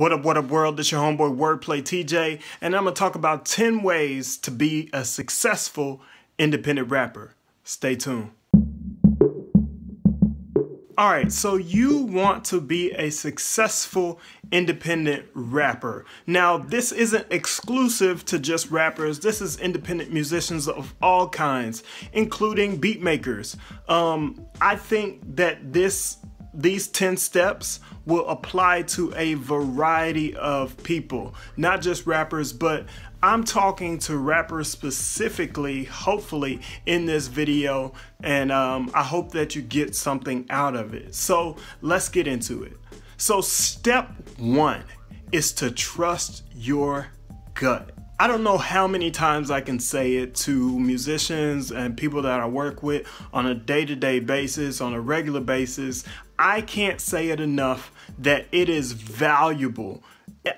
What up world, this your homeboy Wordplay T. Jay, and I'm gonna talk about 10 ways to be a successful independent rapper. Stay tuned. Alright, so you want to be a successful independent rapper. Now, this isn't exclusive to just rappers. This is independent musicians of all kinds, including beat makers. I think that these 10 steps will apply to a variety of people, not just rappers, but I'm talking to rappers specifically, hopefully, in this video, and I hope that you get something out of it. So let's get into it. So step one is to trust your gut. I don't know how many times I can say it to musicians and people that I work with on a day-to-day basis, on a regular basis. I can't say it enough that it is valuable.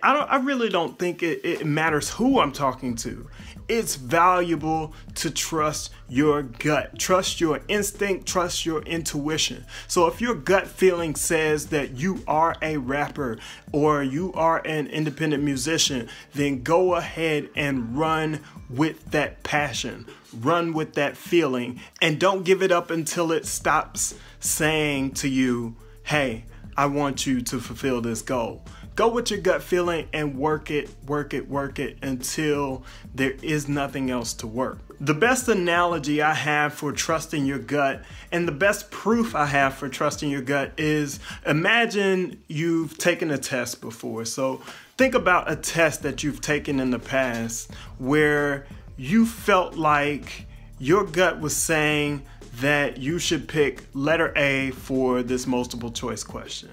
I really don't think it matters who I'm talking to. It's valuable to trust your gut, trust your instinct, trust your intuition. So if your gut feeling says that you are a rapper or you are an independent musician, then go ahead and run with that passion, run with that feeling, and don't give it up until it stops saying to you, hey, I want you to fulfill this goal. Go with your gut feeling and work it until there is nothing else to work. The best analogy I have for trusting your gut and the best proof I have for trusting your gut is, imagine you've taken a test before. So think about a test that you've taken in the past where you felt like your gut was saying that you should pick letter A for this multiple choice question,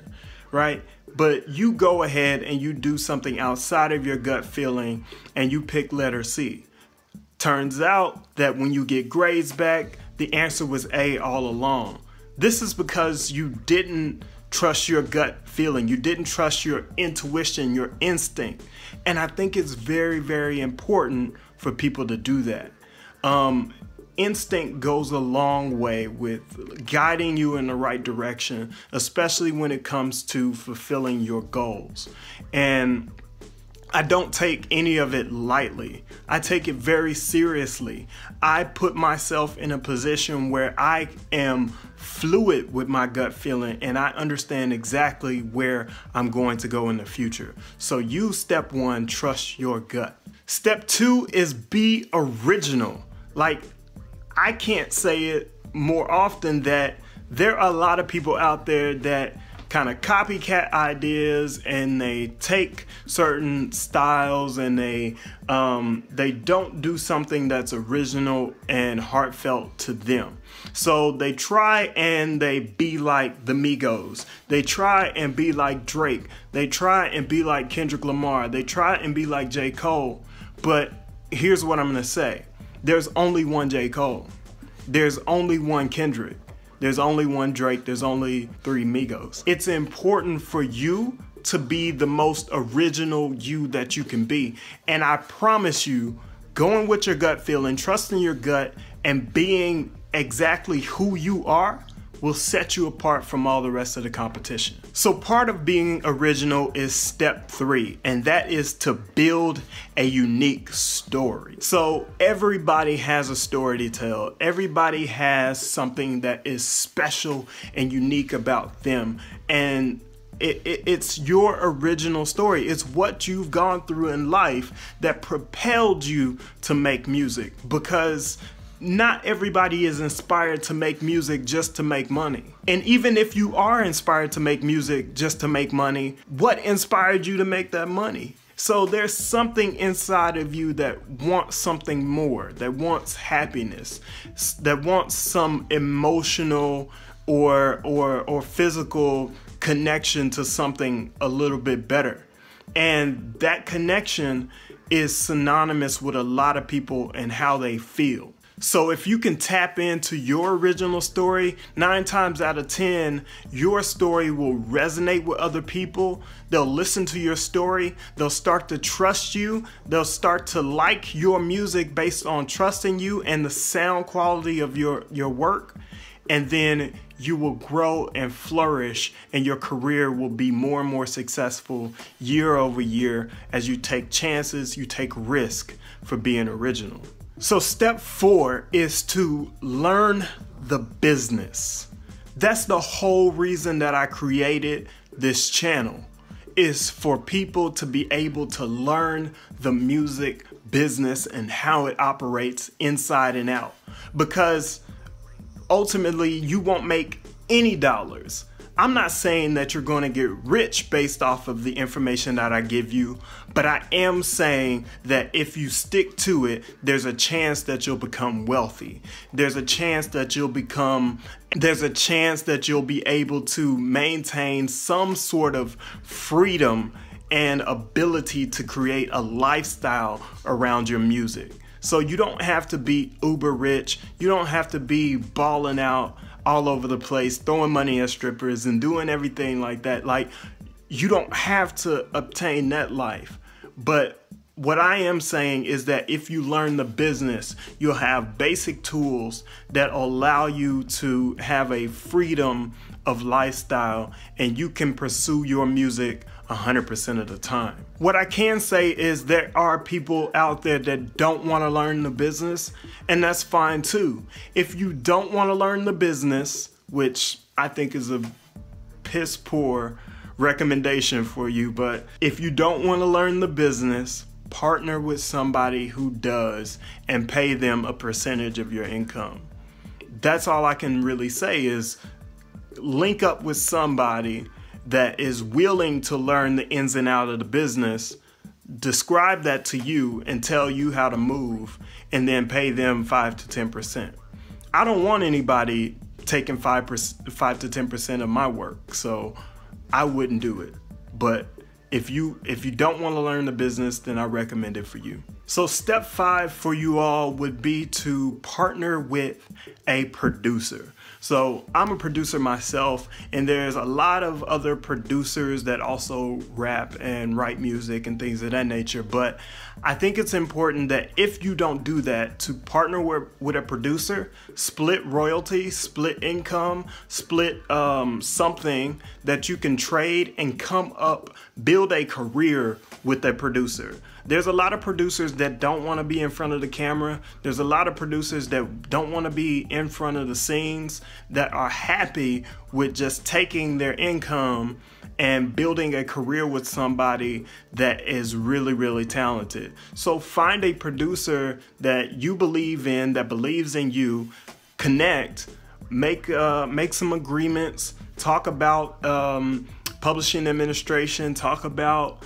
right? But you go ahead and you do something outside of your gut feeling and you pick letter C. Turns out that when you get grades back, the answer was A all along. This is because you didn't trust your gut feeling. You didn't trust your intuition, your instinct. And I think it's very, very important for people to do that. Instinct goes a long way with guiding you in the right direction, especially when it comes to fulfilling your goals. And I don't take any of it lightly. I take it very seriously. I put myself in a position where I am fluid with my gut feeling and I understand exactly where I'm going to go in the future. So you, step one, trust your gut. Step two is be original. Like, I can't say it more often that there are a lot of people out there that kind of copycat ideas and they take certain styles and they don't do something that's original and heartfelt to them. So they try and they be like the Migos. They try and be like Drake. They try and be like Kendrick Lamar. They try and be like J. Cole. But here's what I'm gonna say. There's only one J. Cole. There's only one Kendrick. There's only one Drake. There's only 3 Migos. It's important for you to be the most original you that you can be. And I promise you, going with your gut feeling, trusting your gut, and being exactly who you are will set you apart from all the rest of the competition. So part of being original is step 3, and that is to build a unique story. So everybody has a story to tell. Everybody has something that is special and unique about them. And it's your original story. It's what you've gone through in life that propelled you to make music, because not everybody is inspired to make music just to make money. And even if you are inspired to make music just to make money, what inspired you to make that money? So there's something inside of you that wants something more, that wants happiness, that wants some emotional or physical connection to something a little bit better. And that connection is synonymous with a lot of people and how they feel. So if you can tap into your original story, 9 times out of 10, your story will resonate with other people. They'll listen to your story. They'll start to trust you. They'll start to like your music based on trusting you and the sound quality of your work. And then you will grow and flourish, and your career will be more and more successful year over year as you take chances, you take risk for being original. So step 4 is to learn the business. That's the whole reason that I created this channel, is for people to be able to learn the music business and how it operates inside and out. Because ultimately, you won't make any dollars. I'm not saying that you're going to get rich based off of the information that I give you, but I am saying that if you stick to it, there's a chance that you'll become wealthy. There's a chance that you'll become, there's a chance that you'll be able to maintain some sort of freedom and ability to create a lifestyle around your music. So you don't have to be uber rich. You don't have to be balling out all over the place, throwing money at strippers and doing everything like that. Like, you don't have to obtain that life. But what I am saying is that if you learn the business, you'll have basic tools that allow you to have a freedom of lifestyle, and you can pursue your music 100% of the time. What I can say is there are people out there that don't want to learn the business, and that's fine too. If you don't want to learn the business, which I think is a piss poor recommendation for you, but if you don't want to learn the business, partner with somebody who does and pay them a percentage of your income. That's all I can really say, is link up with somebody that is willing to learn the ins and outs of the business, describe that to you and tell you how to move, and then pay them 5 to 10%. I don't want anybody taking 5 to 10% of my work, so I wouldn't do it. But if you don't want to learn the business, then I recommend it for you. So step 5 for you all would be to partner with a producer. So I'm a producer myself, and there's a lot of other producers that also rap and write music and things of that nature. But I think it's important that if you don't do that, to partner with a producer, split royalties, split income, split something that you can trade and come up, build a career with a producer. There's a lot of producers that don't want to be in front of the camera. There's a lot of producers that don't want to be in front of the scenes, that are happy with just taking their income and building a career with somebody that is really, really talented. So find a producer that you believe in, that believes in you, connect, make some agreements, talk about publishing administration, talk about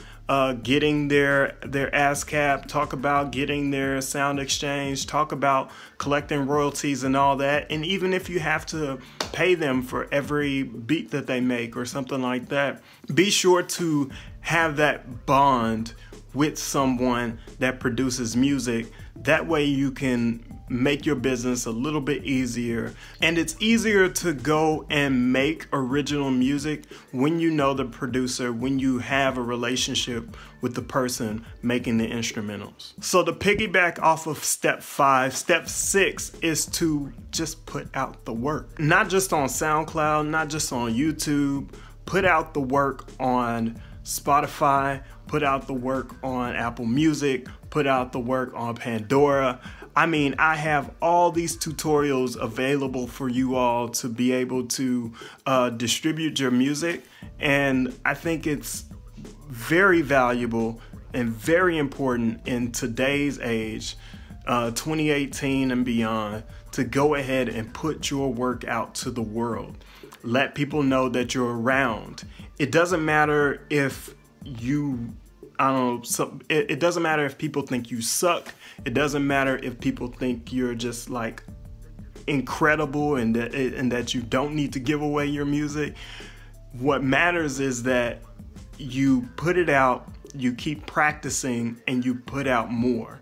getting their ASCAP, talk about getting their Sound Exchange, talk about collecting royalties and all that. And even if you have to pay them for every beat that they make or something like that, be sure to have that bond with someone that produces music. That way you can make your business a little bit easier. And it's easier to go and make original music when you know the producer, when you have a relationship with the person making the instrumentals. So to piggyback off of step 5, step 6 is to just put out the work. Not just on SoundCloud, not just on YouTube, put out the work on Spotify, put out the work on Apple Music, put out the work on Pandora. I mean, I have all these tutorials available for you all to be able to distribute your music. And I think it's very valuable and very important in today's age, 2018 and beyond, to go ahead and put your work out to the world. Let people know that you're around. It doesn't matter if you, I don't know, so it doesn't matter if people think you suck. It doesn't matter if people think you're just like incredible and that you don't need to give away your music. What matters is that you put it out, you keep practicing, and you put out more.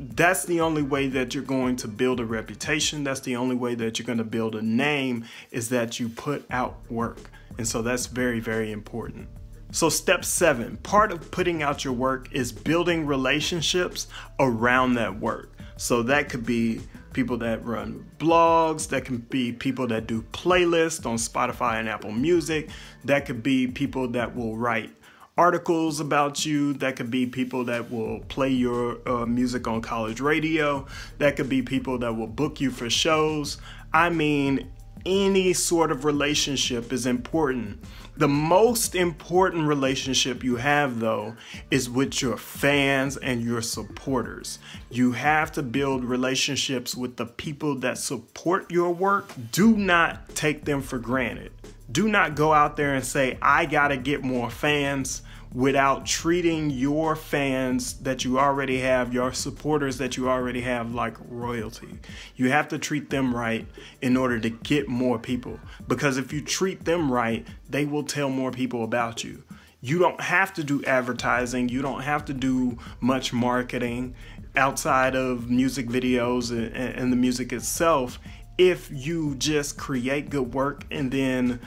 That's the only way that you're going to build a reputation. That's the only way that you're going to build a name, is that you put out work. And so that's very, very important. So step 7, part of putting out your work is building relationships around that work. So that could be people that run blogs, that can be people that do playlists on Spotify and Apple Music, that could be people that will write articles about you, that could be people that will play your music on college radio, that could be people that will book you for shows. I mean, any sort of relationship is important. The most important relationship you have, though, is with your fans and your supporters. You have to build relationships with the people that support your work. Do not take them for granted. Do not go out there and say, I gotta get more fans, without treating your fans that you already have, your supporters that you already have, like royalty. You have to treat them right in order to get more people, because if you treat them right, they will tell more people about you. You don't have to do advertising. You don't have to do much marketing outside of music videos and the music itself. If you just create good work and then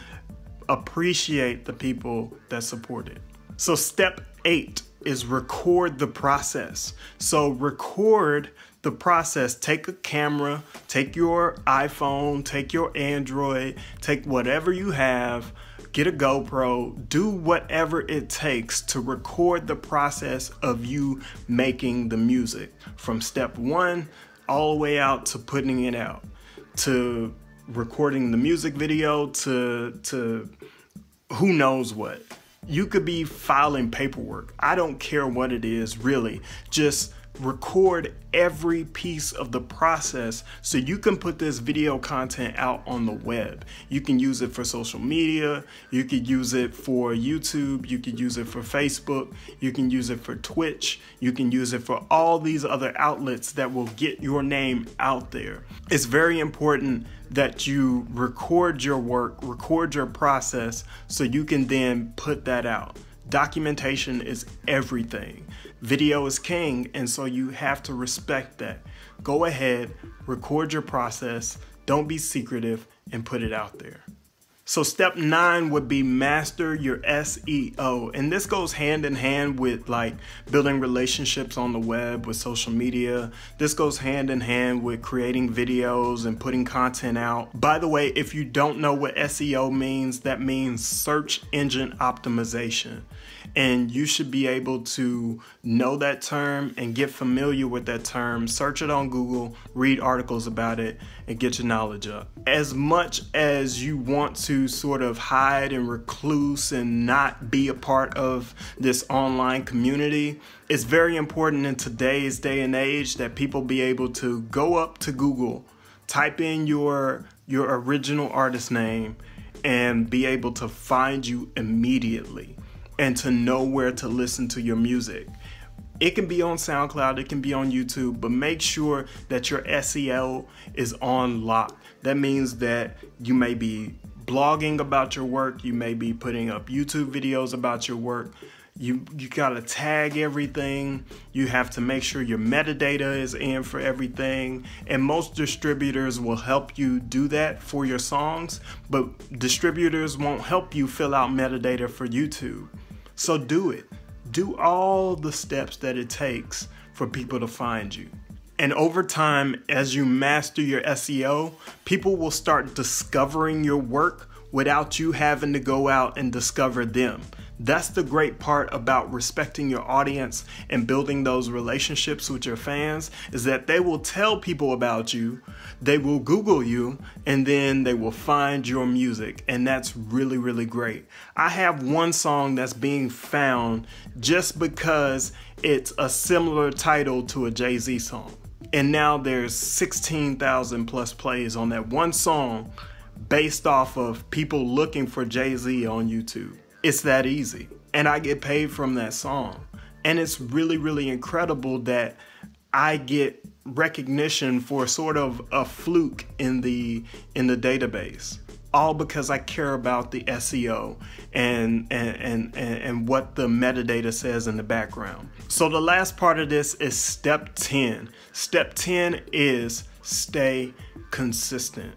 appreciate the people that support it. So step 8 is record the process. So record the process. Take a camera, take your iPhone, take your Android, take whatever you have, get a GoPro, do whatever it takes to record the process of you making the music, from step 1 all the way out to putting it out, to recording the music video, to who knows what. You could be filing paperwork. I don't care what it is, really. Just record every piece of the process so you can put this video content out on the web. You can use it for social media. You could use it for YouTube. You could use it for Facebook. You can use it for Twitch. You can use it for all these other outlets that will get your name out there. It's very important that you record your work, record your process, so you can then put that out. Documentation is everything. Video is king, and so you have to respect that. Go ahead, record your process, don't be secretive, and put it out there. So step 9 would be master your SEO. And this goes hand in hand with like building relationships on the web, with social media. This goes hand in hand with creating videos and putting content out. By the way, if you don't know what SEO means, that means search engine optimization. And you should be able to know that term and get familiar with that term, search it on Google, read articles about it, and get your knowledge up. As much as you want to sort of hide and recluse and not be a part of this online community, it's very important in today's day and age that people be able to go up to Google, type in your original artist name, and be able to find you immediately, and to know where to listen to your music. It can be on SoundCloud, it can be on YouTube, but make sure that your SEO is on lock. That means that you may be blogging about your work, you may be putting up YouTube videos about your work. You gotta tag everything. You have to make sure your metadata is in for everything. And most distributors will help you do that for your songs, but distributors won't help you fill out metadata for YouTube. So do it. Do all the steps that it takes for people to find you. And over time, as you master your SEO, people will start discovering your work without you having to go out and discover them. That's the great part about respecting your audience and building those relationships with your fans, is that they will tell people about you, they will Google you, and then they will find your music. And that's really, really great. I have one song that's being found just because it's a similar title to a Jay-Z song. And now there's 16,000 plus plays on that one song, based off of people looking for Jay-Z on YouTube. It's that easy. And I get paid from that song. And it's really, really incredible that I get recognition for sort of a fluke in the database, all because I care about the SEO and what the metadata says in the background. So the last part of this is step 10. Step 10 is stay consistent.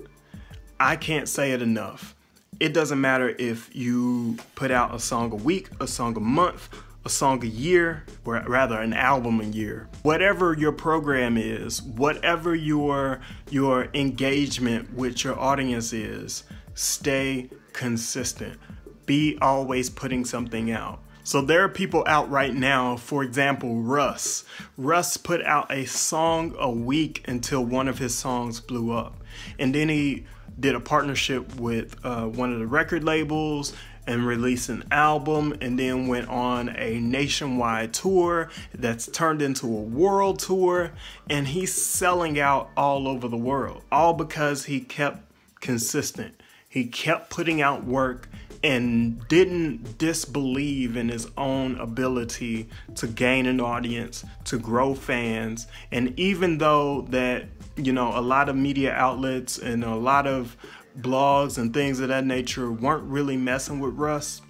I can't say it enough. It doesn't matter if you put out a song a week, a song a month, a song a year, or rather an album a year. Whatever your program is, whatever your engagement with your audience is, stay consistent. Be always putting something out. So there are people out right now, for example, Russ. Russ put out a song a week until one of his songs blew up. And then he did a partnership with one of the record labels and released an album, and then went on a nationwide tour that's turned into a world tour, and he's selling out all over the world, all because he kept consistent. He kept putting out work and didn't disbelieve in his own ability to gain an audience, to grow fans. And even though that, you know, a lot of media outlets and a lot of blogs and things of that nature weren't really messing with Russ,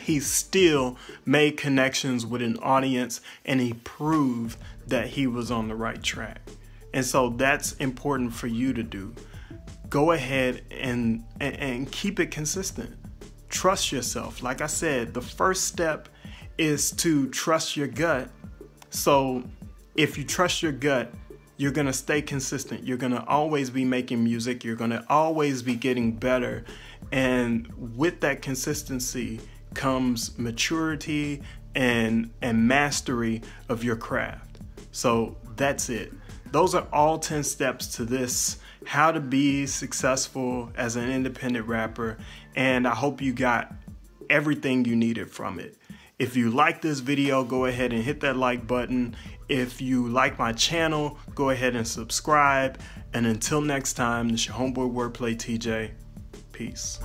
he still made connections with an audience, and he proved that he was on the right track. And so that's important for you to do. Go ahead and keep it consistent. Trust yourself. Like I said, the first step is to trust your gut. So if you trust your gut, you're gonna stay consistent. You're gonna always be making music. You're gonna always be getting better. And with that consistency comes maturity and mastery of your craft. So that's it. Those are all 10 steps to this, how to be successful as an independent rapper. And I hope you got everything you needed from it. If you like this video, go ahead and hit that like button. If you like my channel, go ahead and subscribe. And until next time, this is your homeboy Wordplay TJ. Peace.